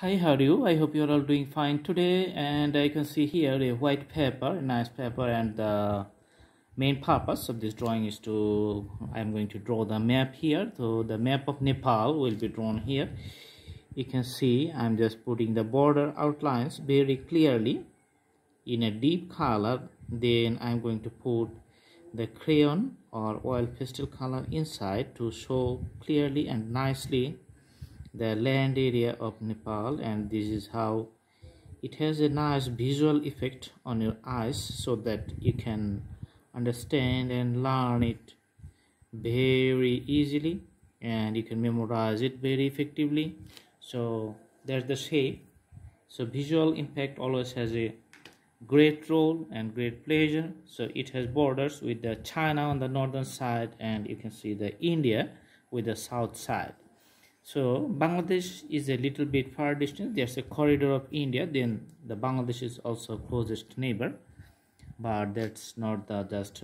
Hi, how are you? I hope you're all doing fine today. And I can see here a white paper, a nice paper, and the main purpose of this drawing is to, I'm going to draw the map here. So the map of Nepal will be drawn here. You can see I'm just putting the border outlines very clearly in a deep color. Then I'm going to put the crayon or oil pastel color inside to show clearly and nicely the land area of Nepal, and this is how it has a nice visual effect on your eyes so that you can understand and learn it very easily, and you can memorize it very effectively. So there's the shape. So visual impact always has a great role and great pleasure. So it has borders with the China on the northern side, and you can see the India with the south side. So Bangladesh is a little bit far distance. There's a corridor of India, then the Bangladesh is also closest neighbor, but that's not the just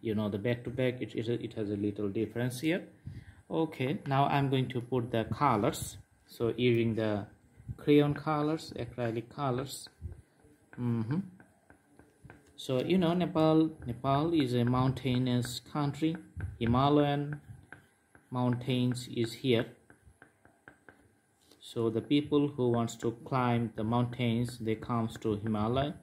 you know, the back to back, it has a little difference here. Okay, now I'm going to put the colors, so using the crayon colors, acrylic colors. So you know, Nepal is a mountainous country. Himalayan mountains is here. So the people who wants to climb the mountains, they comes to Himalaya.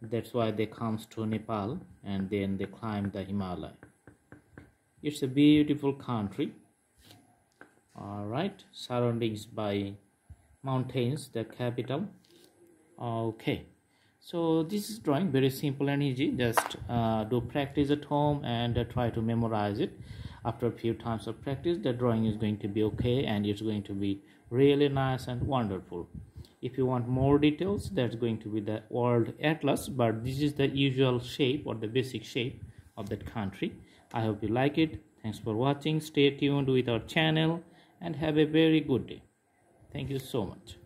That's why they comes to Nepal, and then they climb the Himalaya. It's a beautiful country. All right, surroundings by mountains, the capital. Okay, so this is drawing very simple and easy. Just do practice at home and try to memorize it. After a few times of practice, the drawing is going to be okay, and it's going to be really nice and wonderful. If you want more details, that's going to be the World Atlas, but this is the usual shape or the basic shape of that country. I hope you like it. Thanks for watching. Stay tuned with our channel and have a very good day. Thank you so much.